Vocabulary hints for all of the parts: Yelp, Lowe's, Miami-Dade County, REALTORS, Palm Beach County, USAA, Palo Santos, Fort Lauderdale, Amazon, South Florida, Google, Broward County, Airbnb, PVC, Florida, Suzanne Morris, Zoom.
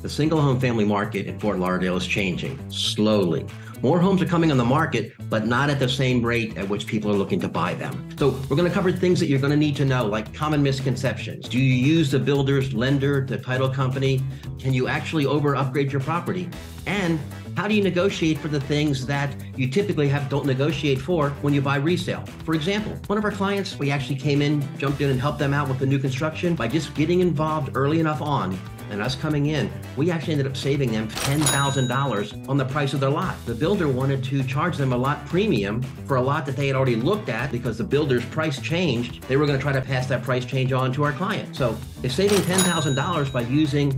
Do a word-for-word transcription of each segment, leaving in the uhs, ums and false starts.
The single home family market in Fort Lauderdale is changing slowly. More homes are coming on the market, but not at the same rate at which people are looking to buy them. So we're going to cover things that you're going to need to know, like common misconceptions. Do you use the builder's lender, the title company? Can you actually over upgrade your property? And how do you negotiate for the things that you typically have don't negotiate for when you buy resale? For example, one of our clients, we actually came in, jumped in and helped them out with the new construction by just getting involved early enough on and us coming in, we actually ended up saving them ten thousand dollars on the price of their lot. The builder wanted to charge them a lot premium for a lot that they had already looked at because the builder's price changed. They were going to try to pass that price change on to our client. So if saving ten thousand dollars by using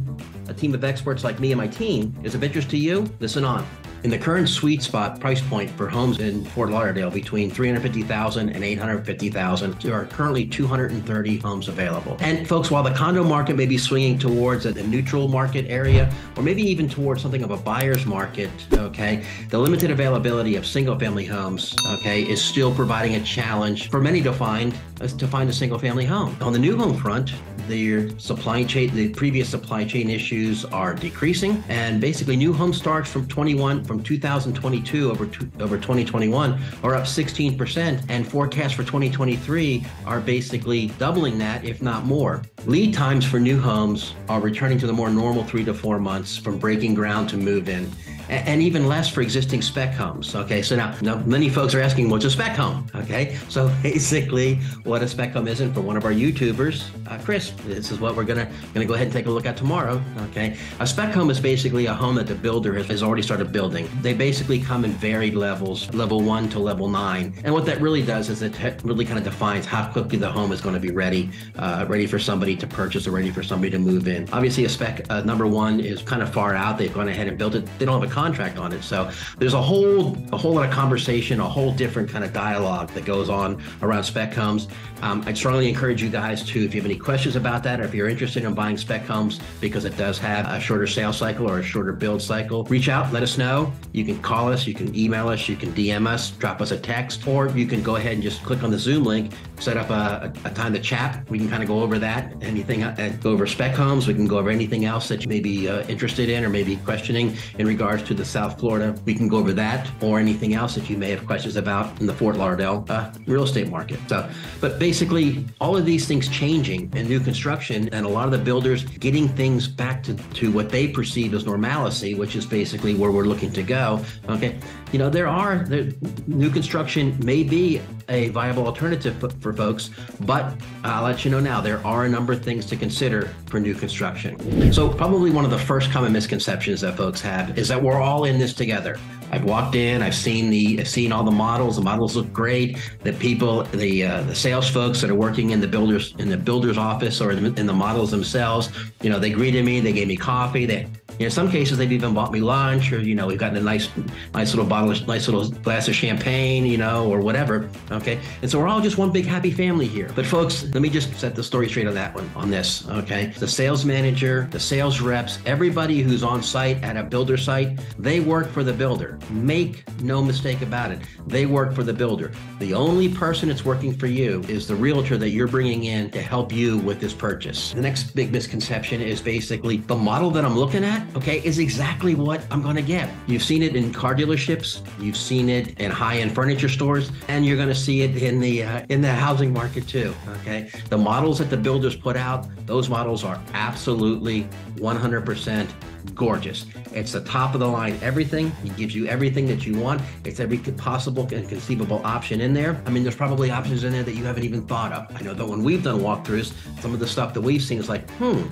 a team of experts like me and my team is of interest to you, listen on. In the current sweet spot price point for homes in Fort Lauderdale between three hundred fifty thousand dollars and eight hundred fifty thousand dollars, there are currently two hundred thirty homes available. And folks, while the condo market may be swinging towards a neutral market area, or maybe even towards something of a buyer's market, okay, the limited availability of single family homes, okay, is still providing a challenge for many to find, to find a single family home. On the new home front, the supply chain, the previous supply chain issues are decreasing, and basically new home starts from twenty-one, from twenty twenty-two over to, over twenty twenty-one are up sixteen percent, and forecasts for twenty twenty-three are basically doubling that, if not more. Lead times for new homes are returning to the more normal three to four months from breaking ground to move in, and, and even less for existing spec homes. Okay, so now, now many folks are asking, what's a spec home? Okay, so basically what a spec home is, and for one of our YouTubers, uh, Chris, this is what we're gonna gonna go ahead and take a look at tomorrow. Okay, a spec home is basically a home that the builder has, has already started building. They basically come in varied levels, level one to level nine, and what that really does is it really kind of defines how quickly the home is going to be ready, uh, ready for somebody to purchase or ready for somebody to move in. Obviously, a spec uh, number one is kind of far out. They've gone ahead and built it. They don't have a contract on it, so there's a whole a whole lot of conversation, a whole different kind of dialogue that goes on around spec homes. Um, I'd strongly encourage you guys to, if you have any questions about that, or if you're interested in buying spec homes, because it does have a shorter sales cycle or a shorter build cycle, reach out, let us know. You can call us, you can email us, you can D M us, drop us a text, or you can go ahead and just click on the Zoom link, set up a, a time to chat. We can kind of go over that, anything, uh, go over spec homes. We can go over anything else that you may be uh, interested in or maybe questioning in regards to the South Florida. We can go over that or anything else that you may have questions about in the Fort Lauderdale uh, real estate market. So, but basically, all of these things changing and new construction Construction and a lot of the builders getting things back to, to what they perceive as normalcy, which is basically where we're looking to go. Okay, you know, there are there, new construction may be a viable alternative for, for folks, but I'll let you know now, there are a number of things to consider for new construction. So probably one of the first common misconceptions that folks have is that we're all in this together. I've walked in, I've seen the, I've seen all the models. The models look great. The people, the uh, the sales folks that are working in the builders in the builder's office or in the, in the models themselves, you know, they greeted me, they gave me coffee. They, you know, in some cases they've even bought me lunch, or you know, we've gotten a nice, nice little bottle, of, nice little glass of champagne, you know, or whatever. Okay, and so we're all just one big happy family here. But folks, let me just set the story straight on that one, on this. Okay, the sales manager, the sales reps, everybody who's on site at a builder site, they work for the builder. Make no mistake about it. They work for the builder. The only person that's working for you is the realtor that you're bringing in to help you with this purchase. The next big misconception is basically the model that I'm looking at, okay, is exactly what I'm going to get. You've seen it in car dealerships. You've seen it in high-end furniture stores, and you're going to see it in the uh, in the housing market too, okay? The models that the builders put out, those models are absolutely one hundred percent gorgeous. It's the top of the line everything. It gives you everything that you want. It's every possible and conceivable option in there. I mean, there's probably options in there that you haven't even thought of. I know that when we've done walkthroughs, some of the stuff that we've seen is like, hmm,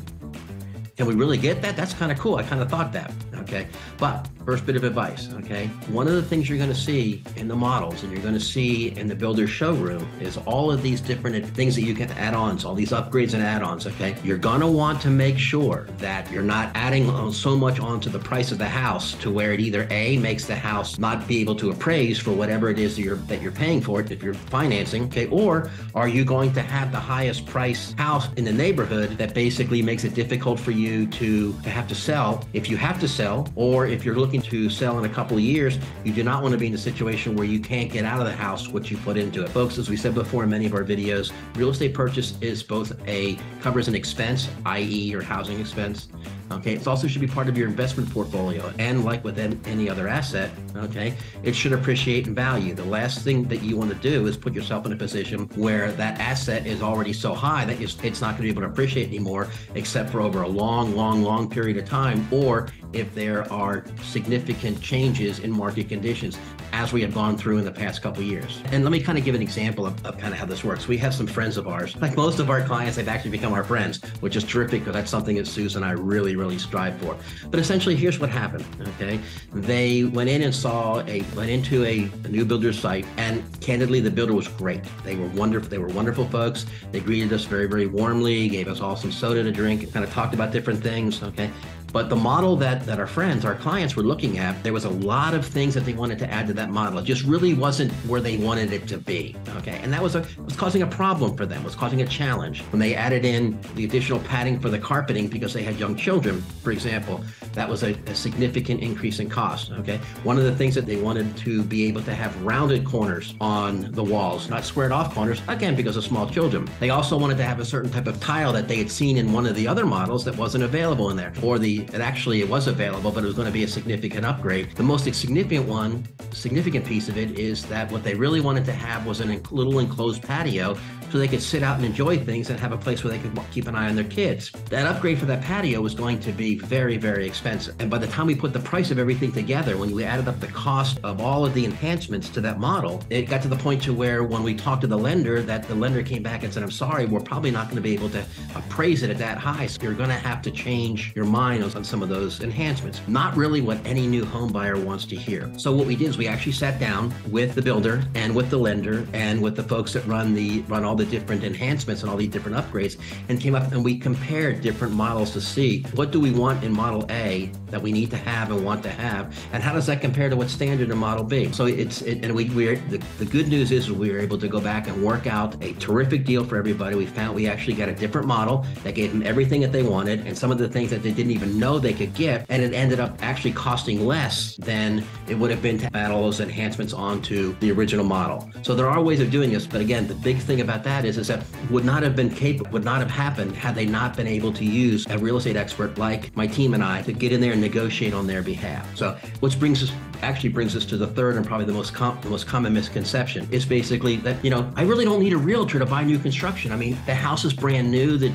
can we really get that? That's kind of cool. I kind of thought that. Okay. But first bit of advice. Okay. One of the things you're going to see in the models and you're going to see in the builder's showroom is all of these different things that you can add ons, all these upgrades and add ons. Okay. You're going to want to make sure that you're not adding on so much onto the price of the house to where it either A, makes the house not be able to appraise for whatever it is that you're, that you're paying for it if you're financing. Okay. Or are you going to have the highest price house in the neighborhood that basically makes it difficult for you to, to have to sell? If you have to sell, ago, or if you're looking to sell in a couple of years, you do not want to be in a situation where you can't get out of the house what you put into it. Folks, as we said before in many of our videos, real estate purchase is both a, covers an expense, that is your housing expense. Okay, it also should be part of your investment portfolio, and like with any other asset, okay, it should appreciate in value. The last thing that you want to do is put yourself in a position where that asset is already so high that it's not going to be able to appreciate anymore, except for over a long, long, long period of time, or if there are significant changes in market conditions, as we have gone through in the past couple of years. And let me kind of give an example of, of kind of how this works. We have some friends of ours, like most of our clients, they've actually become our friends, which is terrific, because that's something that Susan and I really, really strive for. But essentially, here's what happened, okay? They went in and saw a, went into a, a new builder's site, and candidly, the builder was great. They were wonderful, they were wonderful folks. They greeted us very, very warmly, gave us all some soda to drink, and kind of talked about different things, okay? But the model that, that our friends, our clients were looking at, there was a lot of things that they wanted to add to that model. It just really wasn't where they wanted it to be, okay? And that was, a, was causing a problem for them, was causing a challenge. When they added in the additional padding for the carpeting because they had young children, for example, that was a, a significant increase in cost, okay? One of the things that they wanted to be able to have rounded corners on the walls, not squared off corners, again, because of small children. They also wanted to have a certain type of tile that they had seen in one of the other models that wasn't available in there, or the And actually, it was available, but it was going to be a significant upgrade. The most significant one, significant piece of it is that what they really wanted to have was a enc- little enclosed patio so they could sit out and enjoy things and have a place where they could keep an eye on their kids. That upgrade for that patio was going to be very, very expensive. And by the time we put the price of everything together, when we added up the cost of all of the enhancements to that model, it got to the point to where when we talked to the lender, that the lender came back and said, I'm sorry, we're probably not going to be able to appraise it at that high. So you're going to have to change your mind on some of those enhancements. Not really what any new home buyer wants to hear. So what we did is we actually sat down with the builder and with the lender and with the folks that run the run all the different enhancements and all these different upgrades, and came up and we compared different models to see what do we want in model A that we need to have and want to have, and how does that compare to what's standard in model B. So it's it, and we we're the, the good news is we were able to go back and work out a terrific deal for everybody. We found we actually got a different model that gave them everything that they wanted and some of the things that they didn't even know they could get, and it ended up actually costing less than it would have been to add all those enhancements onto the original model. So there are ways of doing this, but again, the big thing about that is, is that would not have been capable, would not have happened had they not been able to use a real estate expert like my team and I to get in there and negotiate on their behalf. So which brings us, actually brings us to the third and probably the most, com the most common misconception is basically that, you know, I really don't need a realtor to buy new construction. I mean, the house is brand new, the,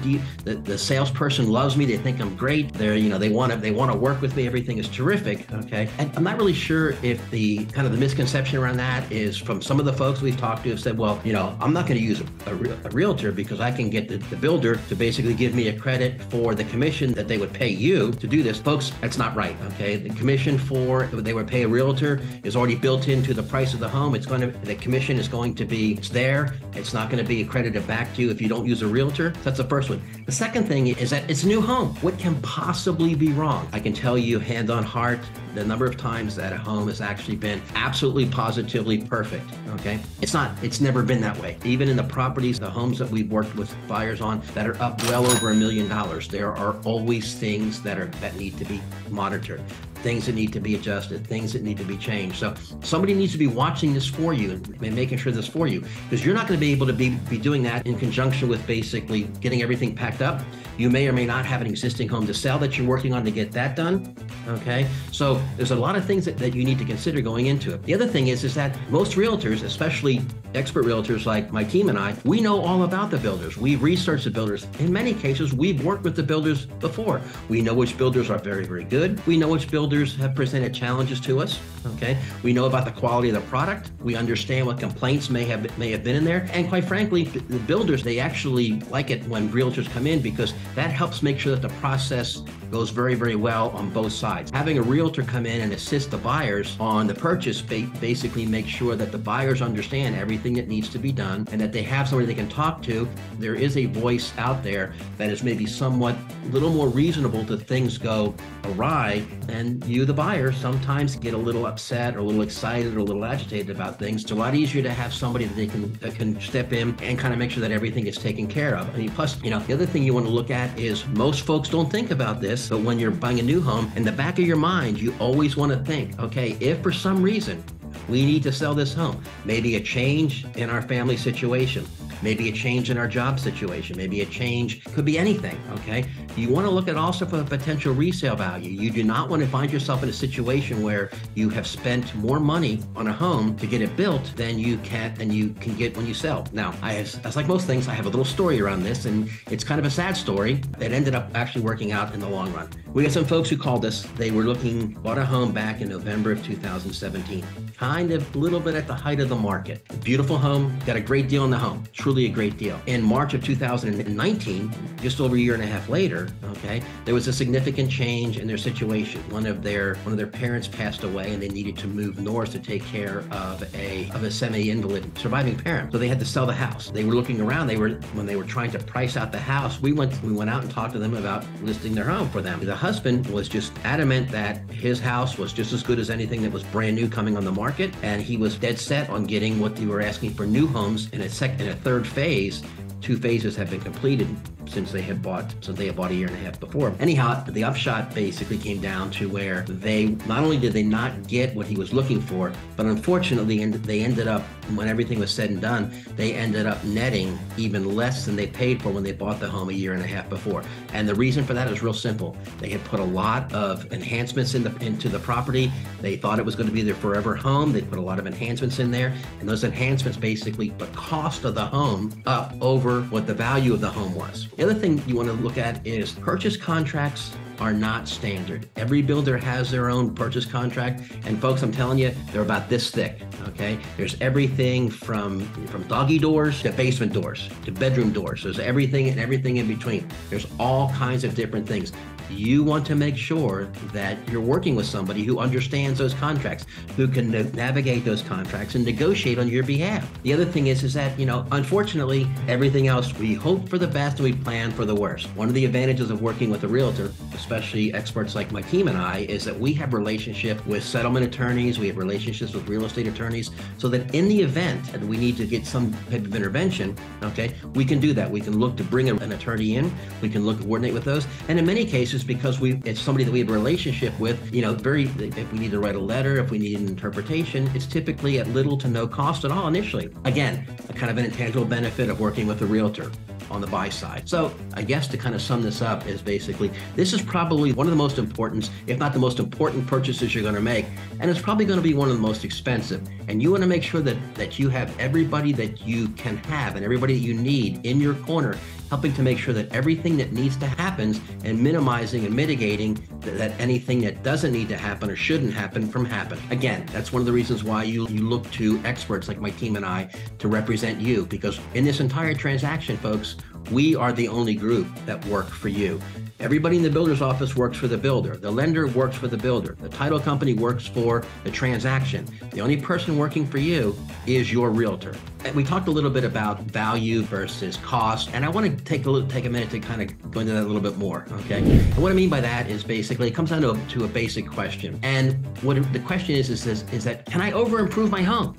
the, the salesperson loves me, they think I'm great, they're, you know, they want to they want to work with me, everything is terrific, okay? And I'm not really sure if the kind of the misconception around that is from some of the folks we've talked to have said, well, you know, I'm not going to use a, a, real, a realtor because I can get the, the builder to basically give me a credit for the commission that they would pay you to do this. Folks, that's not right, okay? The commission for they would pay a realtor is already built into the price of the home. It's going to, the commission is going to be, it's there. It's not going to be accredited back to you if you don't use a realtor. That's the first one. The second thing is that it's a new home. What can possibly be wrong? I can tell you hand on heart, the number of times that a home has actually been absolutely positively perfect, okay? It's not, it's never been that way. Even in the properties, the homes that we've worked with buyers on that are up well over a million dollars, there are always things that are, that need to be monitored, things that need to be adjusted, things that need to be changed. So somebody needs to be watching this for you and making sure this for you, because you're not going to be able to be, be doing that in conjunction with basically getting everything packed up. You may or may not have an existing home to sell that you're working on to get that done, okay? So there's a lot of things that, that you need to consider going into it. The other thing is, is that most realtors, especially expert realtors like my team and I, we know all about the builders. We've researched the builders. In many cases, we've worked with the builders before. We know which builders are very, very good. We know which builders have presented challenges to us, okay? We know about the quality of the product. We understand what complaints may have, may have been in there. And quite frankly, the builders, they actually like it when realtors come in, because that helps make sure that the process goes very, very well on both sides. Having a realtor come in and assist the buyers on the purchase basically makes sure that the buyers understand everything that needs to be done and that they have somebody they can talk to. There is a voice out there that is maybe somewhat a little more reasonable to things go awry, and you, the buyer, sometimes get a little upset or a little excited or a little agitated about things. It's a lot easier to have somebody that they can, that can step in and kind of make sure that everything is taken care of. I mean, plus, you know, the other thing you want to look at is most folks don't think about this, So when you're buying a new home, in the back of your mind, you always want to think, okay, if for some reason we need to sell this home, maybe a change in our family situation, maybe a change in our job situation, maybe a change, could be anything, okay? You want to look at also for the potential resale value. You do not want to find yourself in a situation where you have spent more money on a home to get it built than you can and you can get when you sell. Now, I have, as like most things, I have a little story around this, and it's kind of a sad story that ended up actually working out in the long run. We got some folks who called us. They were looking, bought a home back in November of two thousand seventeen, kind of a little bit at the height of the market. Beautiful home, got a great deal on the home. Truly a great deal. In March of two thousand nineteen, just over a year and a half later, okay, there was a significant change in their situation. One of their one of their parents passed away, and they needed to move north to take care of a of a semi-invalid surviving parent. So they had to sell the house. They were looking around. They were when they were trying to price out the house. We went we went out and talked to them about listing their home for them. The husband was just adamant that his house was just as good as anything that was brand new coming on the market, and he was dead set on getting what they were asking for new homes in a second and a third phase. Two phases have been completed since they had bought since they had bought a year and a half before. Anyhow, the upshot basically came down to where they not only did they not get what he was looking for, but unfortunately they ended up, when everything was said and done, they ended up netting even less than they paid for when they bought the home a year and a half before. And the reason for that is real simple. They had put a lot of enhancements in the, into the property. They thought it was going to be their forever home. They put a lot of enhancements in there, and those enhancements basically put the cost of the home up over what the value of the home was. The other thing you want to look at is purchase contracts are not standard. Every builder has their own purchase contract, and folks, I'm telling you, they're about this thick, okay? There's everything from, from doggy doors to basement doors to bedroom doors. There's everything and everything in between. There's all kinds of different things. You want to make sure that you're working with somebody who understands those contracts, who can navigate those contracts and negotiate on your behalf. The other thing is, is that, you know, unfortunately, everything else, we hope for the best and we plan for the worst. One of the advantages of working with a realtor, especially experts like my team and I, is that we have relationships with settlement attorneys, we have relationships with real estate attorneys, so that in the event that we need to get some type of intervention, okay, we can do that. We can look to bring an attorney in, we can look to coordinate with those, and in many cases, because we it's somebody that we have a relationship with, you know, very, if we need to write a letter, if we need an interpretation, it's typically at little to no cost at all initially. Again, a kind of an intangible benefit of working with a realtor on the buy side. So I guess to kind of sum this up is basically, this is probably one of the most important, if not the most important purchases you're going to make. And it's probably going to be one of the most expensive. And you want to make sure that, that you have everybody that you can have and everybody that you need in your corner, helping to make sure that everything that needs to happens and minimizing and mitigating th that anything that doesn't need to happen or shouldn't happen from happen. Again, that's one of the reasons why you, you look to experts like my team and I to represent you, because in this entire transaction, folks, we are the only group that work for you. Everybody in the builder's office works for the builder. The lender works for the builder. The title company works for the transaction. The only person working for you is your realtor. And we talked a little bit about value versus cost, and I want to take a look, take a minute to kind of go into that a little bit more, okay? And what I mean by that is basically, it comes down to a, to a basic question. And what the question is, is, this, is that, can I over-improve my home?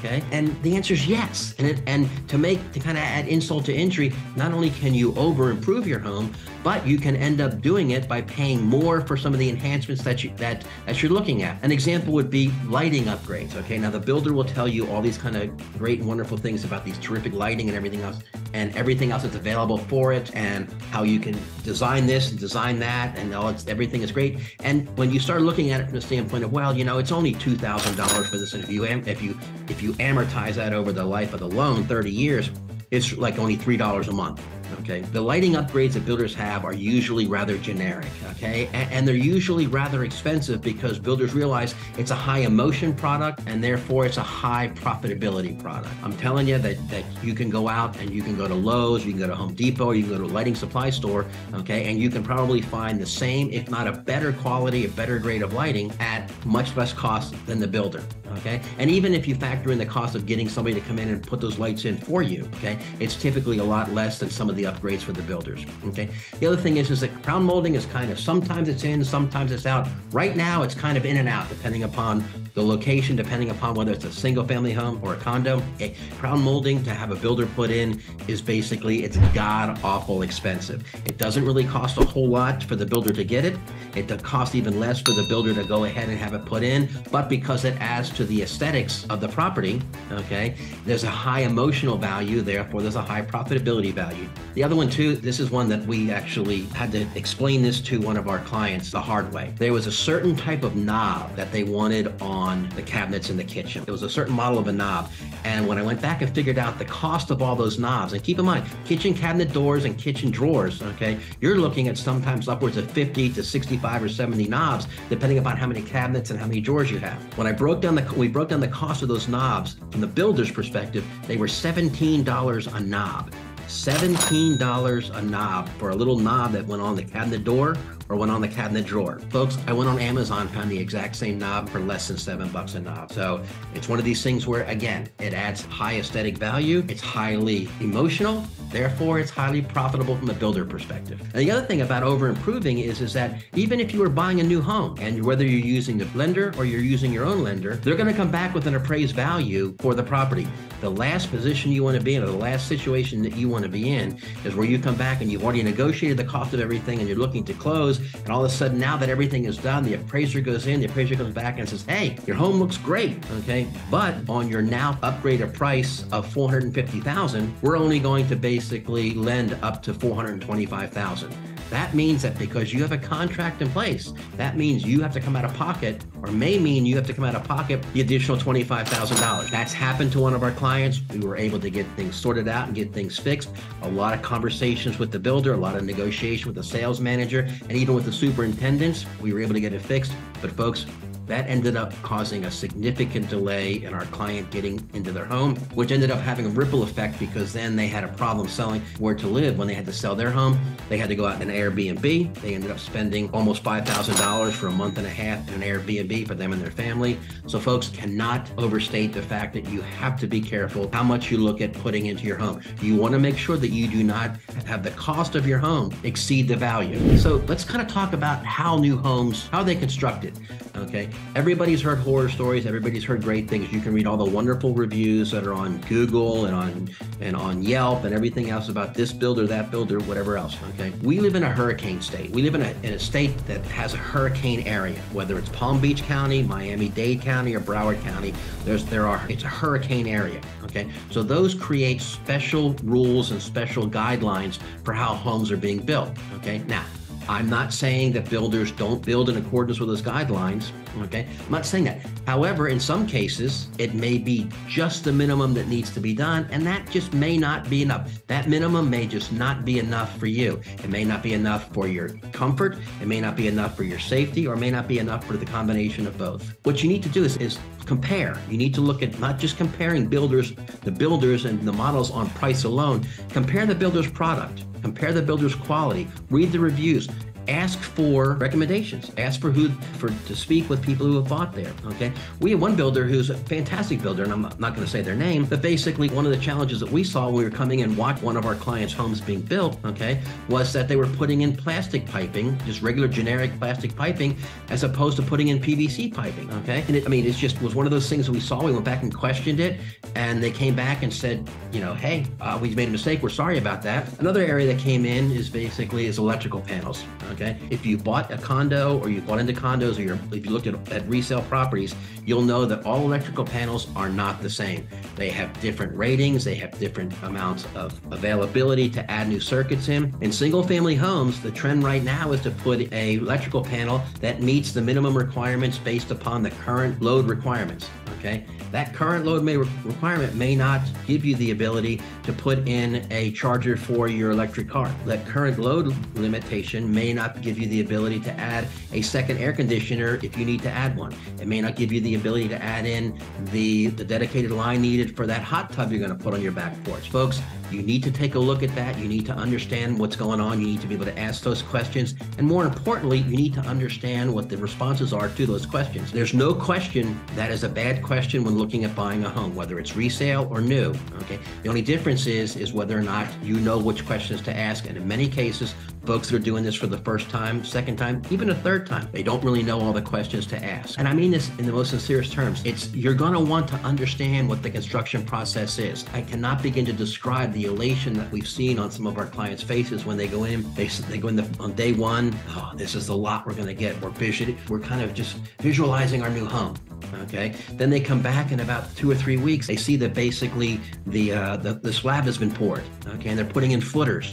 Okay, and the answer is yes. And it, and to make to kind of add insult to injury, not only can you over improve your home, but you can end up doing it by paying more for some of the enhancements that you that that you're looking at. An example would be lighting upgrades. Okay, now the builder will tell you all these kind of great and wonderful things about these terrific lighting and everything else, and everything else that's available for it, and how you can design this and design that, and all it's everything is great. And when you start looking at it from the standpoint of, well, you know, it's only two thousand dollars for this, and if you if you if you amortize that over the life of the loan, thirty years, it's like only three dollars a month. Okay, the lighting upgrades that builders have are usually rather generic, okay? And, and they're usually rather expensive because builders realize it's a high emotion product, and therefore it's a high profitability product. I'm telling you that, that you can go out and you can go to Lowe's, you can go to Home Depot, you can go to a lighting supply store, okay? And you can probably find the same, if not a better quality, a better grade of lighting at much less cost than the builder, okay? And even if you factor in the cost of getting somebody to come in and put those lights in for you, okay? It's typically a lot less than some of of the upgrades for the builders, okay? The other thing is, is that crown molding is kind of, sometimes it's in, sometimes it's out. Right now, it's kind of in and out, depending upon the location, depending upon whether it's a single family home or a condo. Okay? Crown molding to have a builder put in is basically, it's god-awful expensive. It doesn't really cost a whole lot for the builder to get it. It costs even less for the builder to go ahead and have it put in, but because it adds to the aesthetics of the property, okay, there's a high emotional value, therefore there's a high profitability value. The other one too, this is one that we actually had to explain this to one of our clients the hard way. There was a certain type of knob that they wanted on the cabinets in the kitchen. It was a certain model of a knob. And when I went back and figured out the cost of all those knobs, and keep in mind, kitchen cabinet doors and kitchen drawers, okay, you're looking at sometimes upwards of fifty to sixty-five or seventy knobs, depending upon how many cabinets and how many drawers you have. When I broke down the, we broke down the cost of those knobs from the builder's perspective, they were seventeen dollars a knob. seventeen dollars a knob for a little knob that went on the cabinet door or went on the cabinet drawer. Folks, I went on Amazon, found the exact same knob for less than seven bucks a knob. So it's one of these things where, again, it adds high aesthetic value, it's highly emotional, therefore it's highly profitable from a builder perspective. And the other thing about over-improving is, is that even if you are buying a new home, and whether you're using the lender or you're using your own lender, they're gonna come back with an appraised value for the property. The last position you wanna be in, or the last situation that you wanna be in, is where you come back and you've already negotiated the cost of everything and you're looking to close, and all of a sudden, now that everything is done, the appraiser goes in, the appraiser comes back and says, hey, your home looks great, okay? But on your now upgraded price of four hundred fifty thousand dollars, we're only going to basically lend up to four hundred twenty-five thousand dollars. That means that because you have a contract in place, that means you have to come out of pocket, or may mean you have to come out of pocket the additional twenty-five thousand dollars. That's happened to one of our clients. We were able to get things sorted out and get things fixed. A lot of conversations with the builder, a lot of negotiation with the sales manager, and even with the superintendents, we were able to get it fixed. But folks, that ended up causing a significant delay in our client getting into their home, which ended up having a ripple effect because then they had a problem selling where to live. When they had to sell their home, they had to go out in an Airbnb. They ended up spending almost five thousand dollars for a month and a half in an Airbnb for them and their family. So folks, cannot overstate the fact that you have to be careful how much you look at putting into your home. You want to make sure that you do not have the cost of your home exceed the value. So let's kind of talk about how new homes, how they construct it, okay? Everybody's heard horror stories. Everybody's heard great things. You can read all the wonderful reviews that are on Google and on and on Yelp and everything else about this builder, that builder, whatever else, okay? We live in a hurricane state. We live in a, in a state that has a hurricane area, whether it's Palm Beach County, Miami-Dade County, or Broward County. There's, there are, it's a hurricane area, okay? So those create special rules and special guidelines for how homes are being built, okay? Now, I'm not saying that builders don't build in accordance with those guidelines, okay? I'm not saying that. However, in some cases, it may be just the minimum that needs to be done, and that just may not be enough. That minimum may just not be enough for you. It may not be enough for your comfort, it may not be enough for your safety, or it may not be enough for the combination of both. What you need to do is, is compare. You need to look at not just comparing builders, the builders and the models on price alone. Compare the builder's product, compare the builder's quality, read the reviews, ask for recommendations, ask for who, for to speak with people who have bought there, okay? We have one builder who's a fantastic builder, and I'm not going to say their name, but basically one of the challenges that we saw when we were coming and watched one of our clients' homes being built, okay, was that they were putting in plastic piping, just regular generic plastic piping, as opposed to putting in P V C piping, okay? And it, I mean, it just was one of those things that we saw. We went back and questioned it, and they came back and said, you know, hey, uh, we made a mistake, we're sorry about that. Another area that came in is basically is electrical panels, okay? Okay. If you bought a condo or you bought into condos or you're, if you looked at, at resale properties, you'll know that all electrical panels are not the same. They have different ratings. They have different amounts of availability to add new circuits in. In single family homes, the trend right now is to put a electrical panel that meets the minimum requirements based upon the current load requirements. Okay. That current load may re requirement may not give you the ability to put in a charger for your electric car. That current load limitation may not give you the ability to add a second air conditioner if you need to add one. It may not give you the ability to add in the, the dedicated line needed for that hot tub you're going to put on your back porch. Folks, You need to take a look at that. You need to understand what's going on. You need to be able to ask those questions. And more importantly, you need to understand what the responses are to those questions. There's no question that is a bad question when looking at buying a home, whether it's resale or new, okay? The only difference is, is whether or not you know which questions to ask. And in many cases, folks that are doing this for the first time, second time, even a third time, they don't really know all the questions to ask. And I mean this in the most sincerest terms. It's, you're gonna want to understand what the construction process is. I cannot begin to describe the elation that we've seen on some of our clients' faces when they go in. They, they go in the, on day one, oh, this is the lot we're gonna get. We're visual, we're kind of just visualizing our new home, okay? Then they come back in about two or three weeks, they see that basically the, uh, the, the slab has been poured, okay? And they're putting in footers.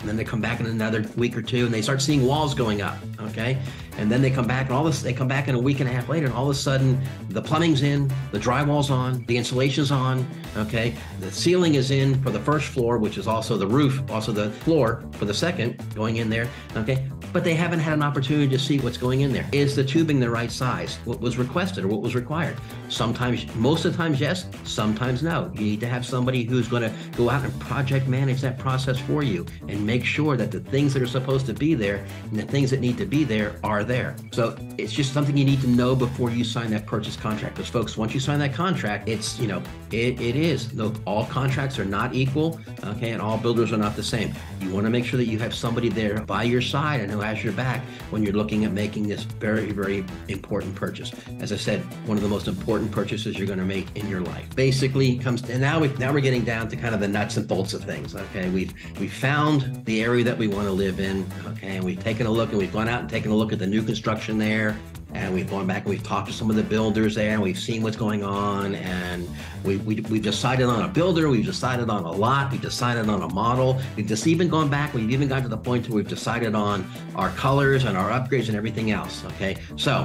And then they come back in another week or two and they start seeing walls going up, okay? And then they come back and all this, they come back in a week and a half later and all of a sudden the plumbing's in, the drywall's on, the insulation's on, okay? The ceiling is in for the first floor, which is also the roof, also the floor for the second going in there, okay? But they haven't had an opportunity to see what's going in there. Is the tubing the right size? What was requested or what was required? Sometimes, most of the times, yes, sometimes no. You need to have somebody who's gonna go out and project manage that process for you and make sure that the things that are supposed to be there and the things that need to be there are there. So it's just something you need to know before you sign that purchase contract. Because folks, once you sign that contract, it's, you know, it, it is. Look, all contracts are not equal, okay? And all builders are not the same. You wanna make sure that you have somebody there by your side and who has your back when you're looking at making this very, very important purchase. As I said, one of the most important purchases you're going to make in your life. Basically, comes to, and now we now we're getting down to kind of the nuts and bolts of things. Okay, we've we found the area that we want to live in. Okay, and we've taken a look and we've gone out and taken a look at the new construction there. And we've gone back and we've talked to some of the builders there and we've seen what's going on and we, we, we've decided on a builder, we've decided on a lot, we've decided on a model, we've just even gone back, we've even gotten to the point where we've decided on our colors and our upgrades and everything else, okay? So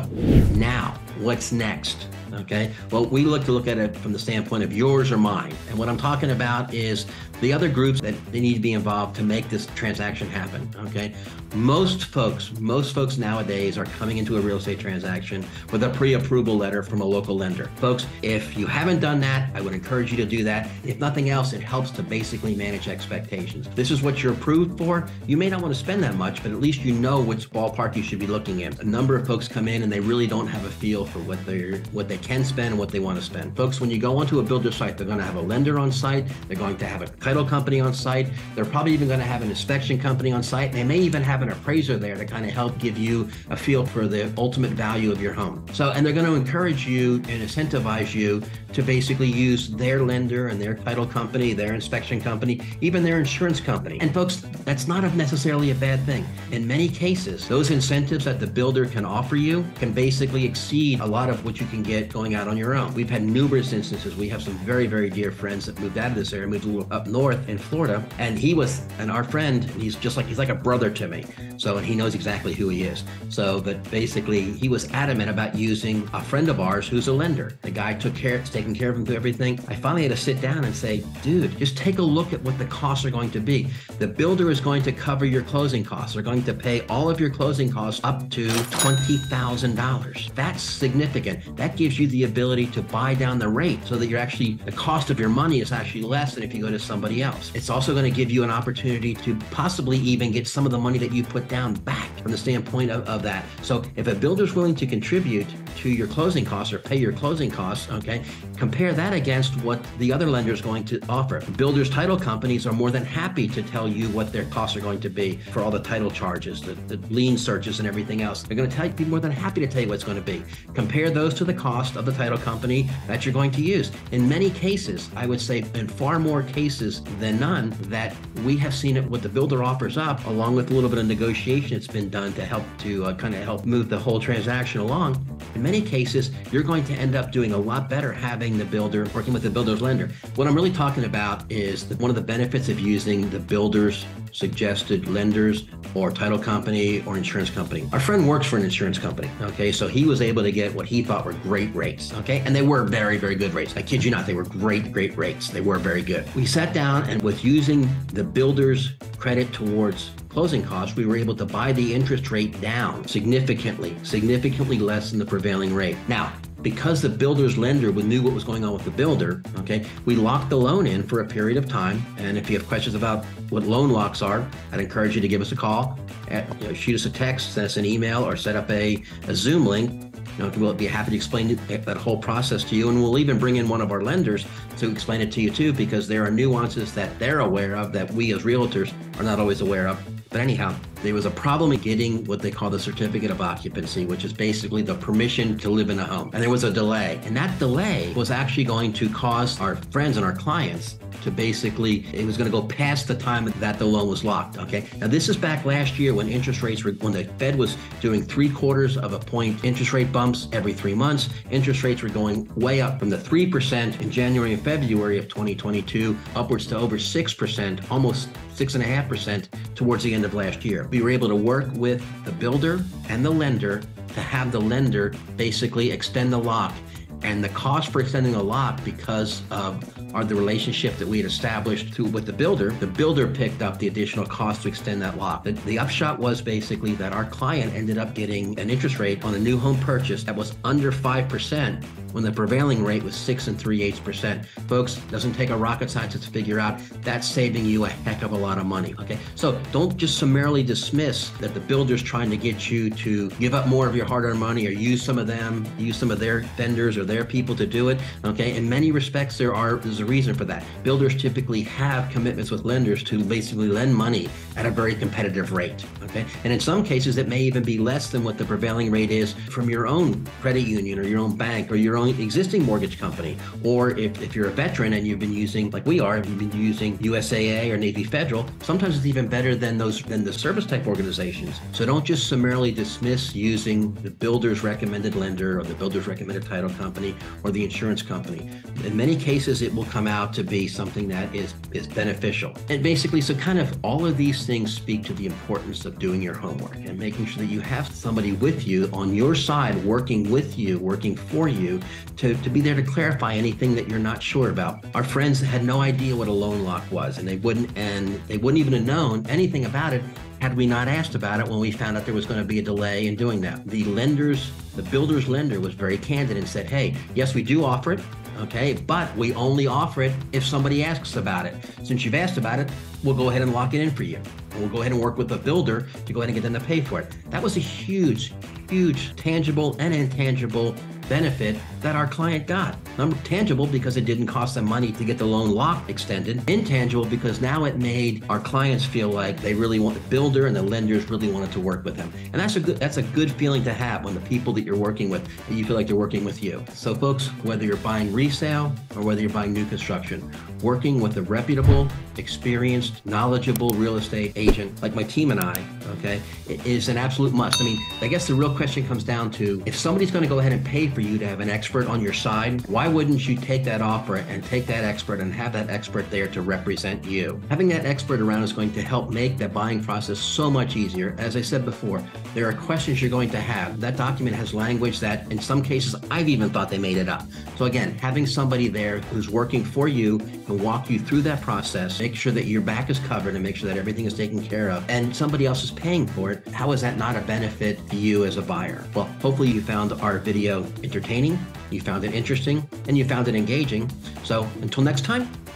now, what's next, okay? Well, we look to look at it from the standpoint of yours or mine. And what I'm talking about is the other groups that they need to be involved to make this transaction happen, okay? Most folks, most folks nowadays are coming into a real estate transaction with a pre-approval letter from a local lender. Folks, if you haven't done that, I would encourage you to do that. If nothing else, it helps to basically manage expectations. This is what you're approved for. You may not want to spend that much, but at least you know which ballpark you should be looking at. A number of folks come in and they really don't have a feel for what they're, what they can spend and what they want to spend. Folks, when you go onto a builder site, they're going to have a lender on site. They're going to have a title company on site. They're probably even going to have an inspection company on site. They may even have an appraiser there to kind of help give you a feel for the ultimate value of your home. So, and they're going to encourage you and incentivize you to basically use their lender and their title company, their inspection company, even their insurance company. And folks, that's not necessarily a bad thing. In many cases, those incentives that the builder can offer you can basically exceed a lot of what you can get going out on your own. We've had numerous instances. We have some very, very dear friends that moved out of this area, moved a little up north. North in Florida, and he was, and our friend, he's just like, he's like a brother to me. So, and he knows exactly who he is. So, but basically, he was adamant about using a friend of ours who's a lender. The guy took care, taking care of him through everything. I finally had to sit down and say, dude, just take a look at what the costs are going to be. The builder is going to cover your closing costs. They're going to pay all of your closing costs up to twenty thousand dollars. That's significant. That gives you the ability to buy down the rate so that you're actually, the cost of your money is actually less than if you go to somebody else. It's also going to give you an opportunity to possibly even get some of the money that you put down back from the standpoint of, of that. So if a builder's willing to contribute to your closing costs or pay your closing costs, okay, compare that against what the other lender is going to offer. Builders' title companies are more than happy to tell you what their costs are going to be for all the title charges, the, the lien searches and everything else. They're going to tell you, be more than happy to tell you what it's going to be. Compare those to the cost of the title company that you're going to use. In many cases, I would say in far more cases than none, that we have seen it, what the builder offers up, along with a little bit of negotiation that's been done to help to uh, kind of help move the whole transaction along. In many cases, you're going to end up doing a lot better having the builder, working with the builder's lender. What I'm really talking about is that one of the benefits of using the builder's suggested lenders or title company or insurance company. Our friend works for an insurance company, okay? So he was able to get what he thought were great rates, okay? And they were very, very good rates. I kid you not, they were great, great rates. They were very good. We sat down and with using the builder's credit towards closing costs, we were able to buy the interest rate down significantly, significantly less than the prevailing rate. Now, because the builder's lender knew what was going on with the builder, okay, we locked the loan in for a period of time. And if you have questions about what loan locks are, I'd encourage you to give us a call, at, you know, shoot us a text, send us an email, or set up a, a Zoom link. You know, we'll be happy to explain that whole process to you, and we'll even bring in one of our lenders to explain it to you too, because there are nuances that they're aware of that we as realtors are not always aware of. But anyhow, there was a problem in getting what they call the certificate of occupancy, which is basically the permission to live in a home. And there was a delay. And that delay was actually going to cause our friends and our clients to basically, it was going to go past the time that the loan was locked, okay? Now, this is back last year when interest rates were, when the Fed was doing three quarters of a point interest rate bumps every three months, interest rates were going way up from the three percent in January and February of twenty twenty-two, upwards to over six percent, almost six and a half percent towards the end of last year. We were able to work with the builder and the lender to have the lender basically extend the lock. And the cost for extending the lock, because of our, the relationship that we had established through, with the builder, the builder picked up the additional cost to extend that lock. The, the upshot was basically that our client ended up getting an interest rate on a new home purchase that was under five percent when the prevailing rate was six and three-eighths percent. Folks, doesn't take a rocket scientist to figure out that's saving you a heck of a lot of money, okay? So don't just summarily dismiss that the builder's trying to get you to give up more of your hard-earned money or use some of them, use some of their vendors or their people to do it, okay? In many respects, there are, there's a reason for that. Builders typically have commitments with lenders to basically lend money at a very competitive rate, okay? And in some cases, it may even be less than what the prevailing rate is from your own credit union or your own bank or your own existing mortgage company. Or if, if you're a veteran and you've been using, like we are, if you've been using U S A A or Navy Federal, sometimes it's even better than those, than the service type organizations. So don't just summarily dismiss using the builder's recommended lender or the builder's recommended title company or the insurance company. In many cases, it will come out to be something that is, is beneficial. And basically, so kind of all of these things speak to the importance of doing your homework and making sure that you have somebody with you on your side, working with you, working for you, To, to be there to clarify anything that you're not sure about. Our friends had no idea what a loan lock was, and they wouldn't, and they wouldn't even have known anything about it had we not asked about it when we found out there was going to be a delay in doing that. The lenders, the builder's lender was very candid and said, hey, yes, we do offer it, okay, but we only offer it if somebody asks about it. Since you've asked about it, we'll go ahead and lock it in for you. And we'll go ahead and work with the builder to go ahead and get them to pay for it. That was a huge, huge tangible and intangible benefit that our client got. Number tangible because it didn't cost them money to get the loan lock extended. Intangible because now it made our clients feel like they really want the builder and the lenders really wanted to work with them. And that's a good, that's a good feeling to have when the people that you're working with, you feel like they're working with you. So folks, whether you're buying resale or whether you're buying new construction, working with a reputable, experienced, knowledgeable real estate agent like my team and I, okay, is an absolute must. I mean, I guess the real question comes down to, if somebody's going to go ahead and pay for you to have an expert on your side, why wouldn't you take that offer and take that expert and have that expert there to represent you? Having that expert around is going to help make that buying process so much easier. As I said before, there are questions you're going to have. That document has language that in some cases, I've even thought they made it up. So again, having somebody there who's working for you and walk you through that process, make sure that your back is covered and make sure that everything is taken care of and somebody else is paying for it. How is that not a benefit to you as a buyer? Well, hopefully you found our video entertaining, you found it interesting, and you found it engaging. So until next time.